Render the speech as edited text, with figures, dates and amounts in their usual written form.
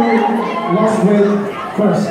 Lost weight first.